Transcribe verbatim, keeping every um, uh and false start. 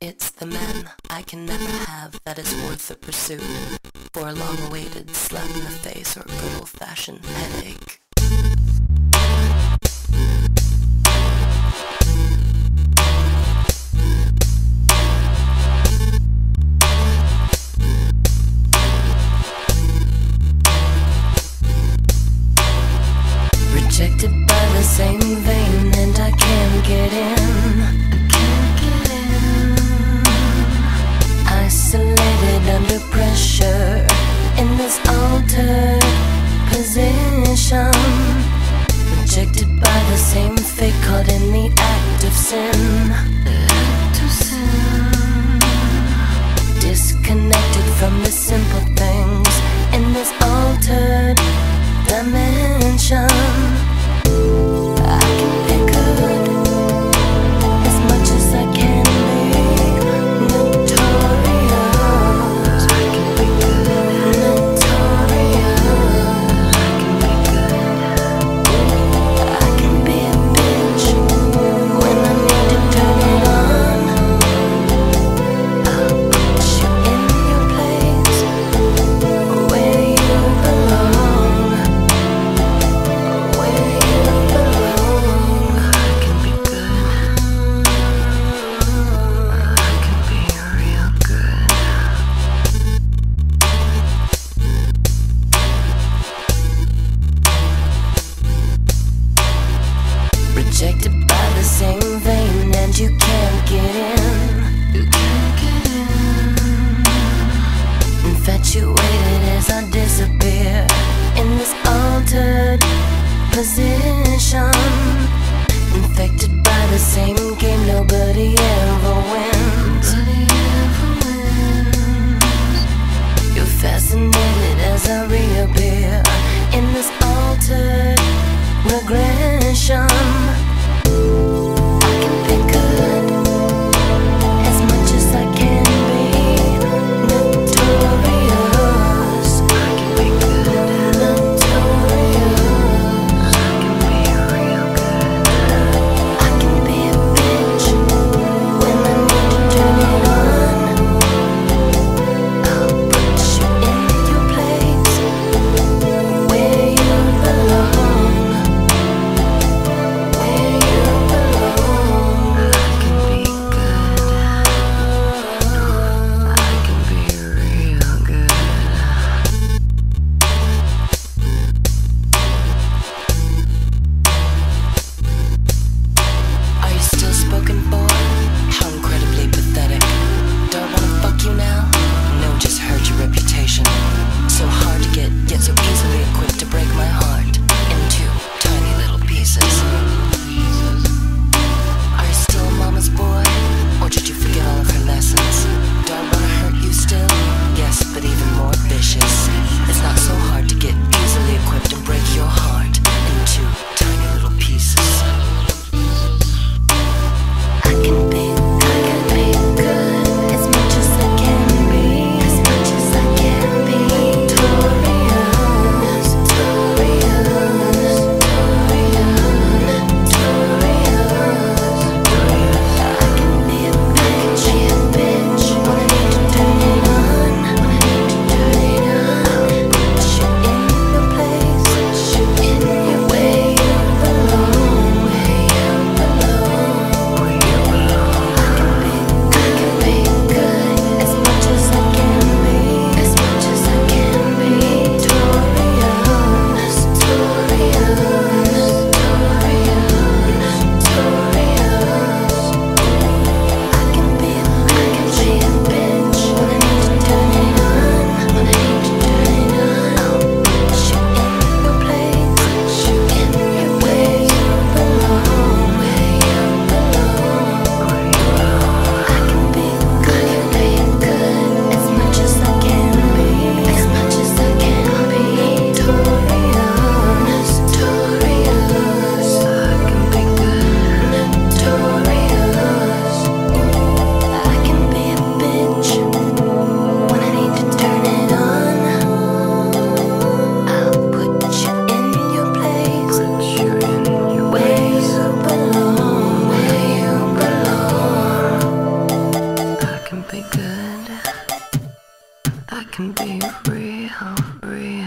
It's the man I can never have that is worth the pursuit, for a long-awaited slap in the face or good old-fashioned headache. Rejected by the same vein, and I can't get in. Isolated under pressure in this altered position, rejected by the same fate, caught in the act of sin. Act of sin. Disconnected from the simple things in this altered dimension. Rejected by the same vein, and you can't get in. You can't get in. Infatuated as I disappear in this altered position. Infected by the same game, nobody ever wins. Nobody ever wins. You're fascinated as I reappear in this altered regression. Thank you. I can be real, real.